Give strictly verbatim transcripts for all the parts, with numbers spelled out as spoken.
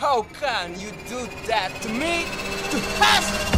How can you do that to me? To us?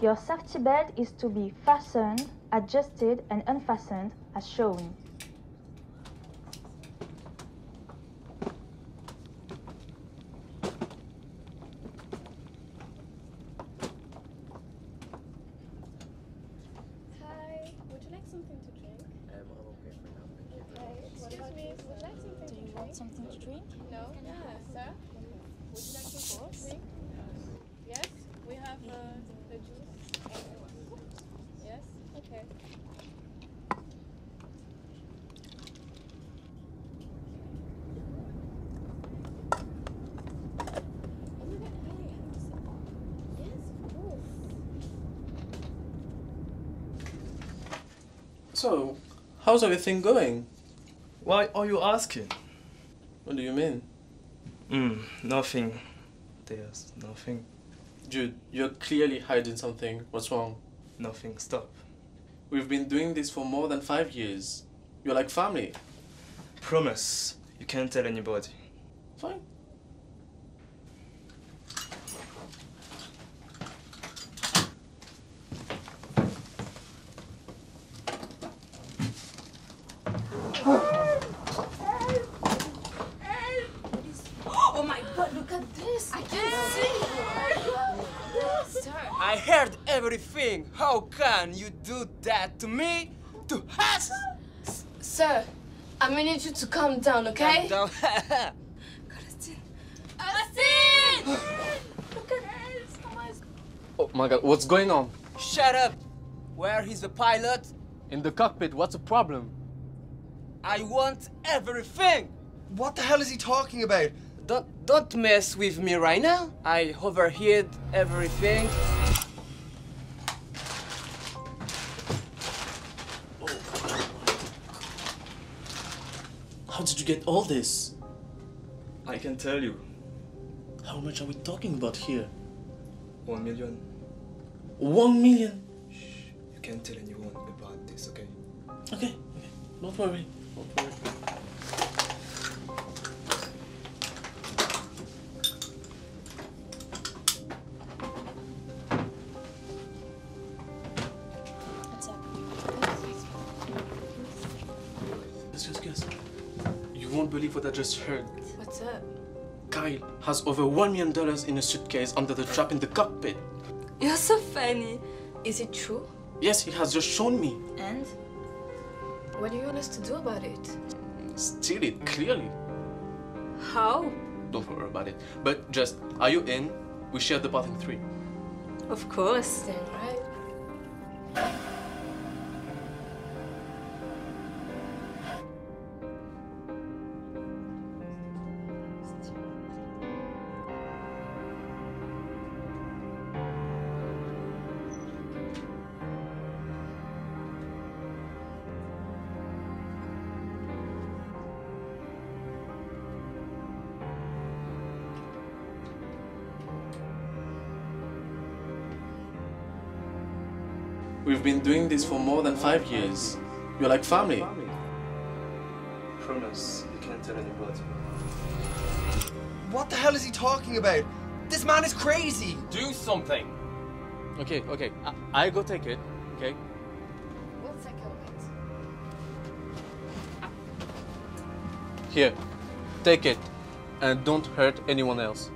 Your safety belt is to be fastened, adjusted, and unfastened as shown. Hi, would you like something to drink? Um, I'm okay for now. Thank you. Okay. Excuse me, would you like something to drink? Do you want something to drink? No? Yeah, sir? Would you like to go? Drink? Yes? We have uh, the juice. Yes? Okay. So, how's everything going? Why are you asking? What do you mean? Mm, nothing. There's nothing. Jude, you're clearly hiding something. What's wrong? Nothing. Stop. We've been doing this for more than five years. You're like family. Promise. You can't tell anybody. Fine. Oh my God, look at this. I can't see. I heard everything. How can you do that to me? To us? S sir, I'm gonna need you to calm down, okay? Calm down. Asin! Look at this! Oh my God, what's going on? Shut up! Where is the pilot? In the cockpit, what's the problem? I want everything! What the hell is he talking about? Don't, don't mess with me right now. I overheard everything. How did you get all this? I can tell you. How much are we talking about here? One million. One million? Shh, you can't tell anyone about this, okay? Okay, okay. Don't worry. Don't worry. Believe what I just heard. What's up? Kyle has over one million dollars in a suitcase under the trap in the cockpit. You're so funny. Is it true? Yes, he has just shown me. And? What do you want us to do about it? Steal it, clearly. How? Don't worry about it. But just, are you in? We share the path in three. Of course. Then, right? We've been doing this for more than five years. You're like family. Promise, you can't tell anybody. What the hell is he talking about? This man is crazy. Do something. Okay, okay. I, I go take it. Okay. We'll take it. Here, take it, and don't hurt anyone else.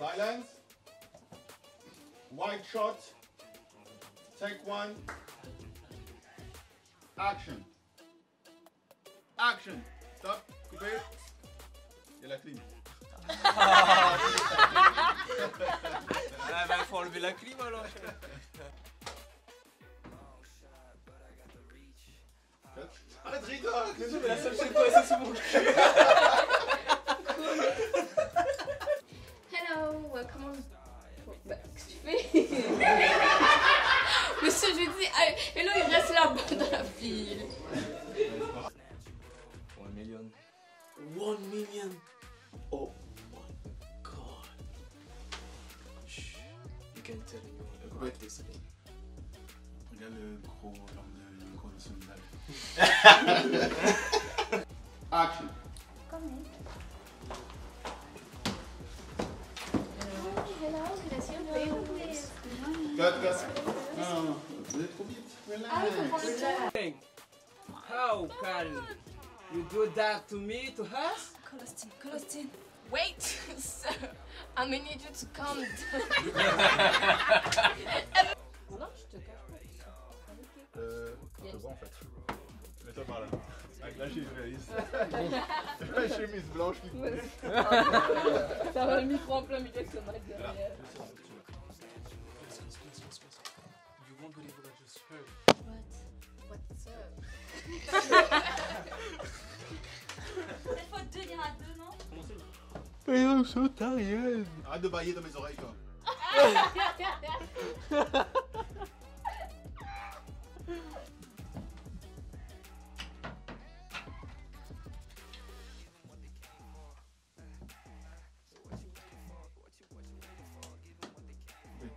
Silence. Wide shot. Take one. Action. Action. Stop. Coupé. Et la clim. Ah, ah bah faut enlever la clim alors. Arrête, rigole. Mais la seule chez toi, ça c'est mon cul. Hello, comment... Bah, qu'est-ce que tu fais? Monsieur, je lui dis, hello, il reste là-bas dans la file. One million. One million. Oh my god. Shh. You can't tell anyone about this thing. Regarde le gros genre de Yoko de Sundal. Action. Comment? How can you do that to me, to us? Colostin, Colostin. Wait, sir. I may need you to calm down. Non, je te cache pas. Euh, je te vois en fait. Mais toi par là. Là, j'ai une réaliste. La chemise blanche qui coule. Ça va le micro en plein milieu, c'est mal derrière. You won't believe what I just heard. What? What's up? Cette fois deux, il y en a deux, non? Comment c'est? Mais non, sautarienne! Arrête de bailler dans mes oreilles, toi!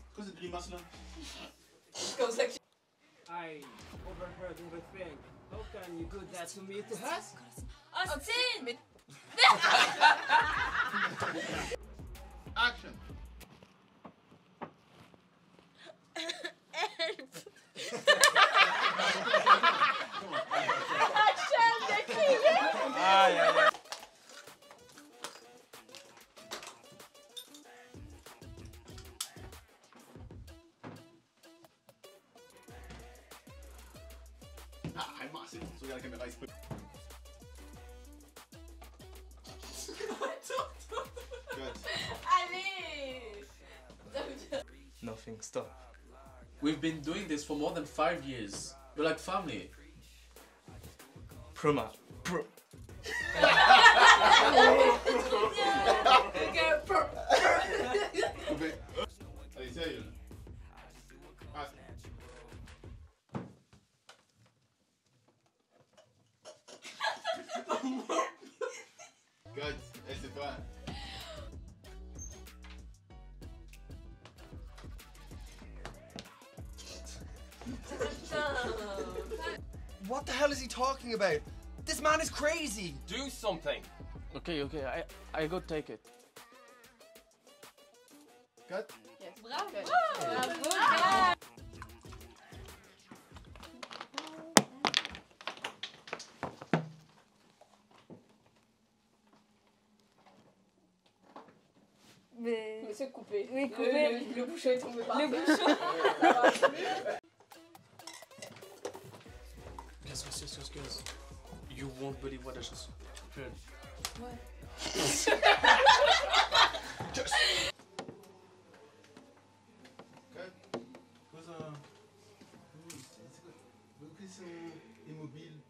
Pourquoi cette grimace là? I overheard everything. How can you do that to me, to us? Austin! Action! Ah, elle m'a assez, regarde la caméra, il se peut. Allez! Nothing, stop. We've been doing this for more than five years. We're like family. Pruma. Pr. Allez, sérieux. Good, hey, c'est pas. What the hell is he talking about? This man is crazy. Do something. Okay, okay, I I go take it. Good. Yes, bravo. Bravo. Bravo. Mais, Mais c'est coupé. Oui, coupé. Le, le, le bouchon est tombé par terre. Le bouchon. Yes, yes, yes, yes. You won't believe what I just heard. What? Just. Okay. Who's uh? Who's uh? Who's uh? Immobile.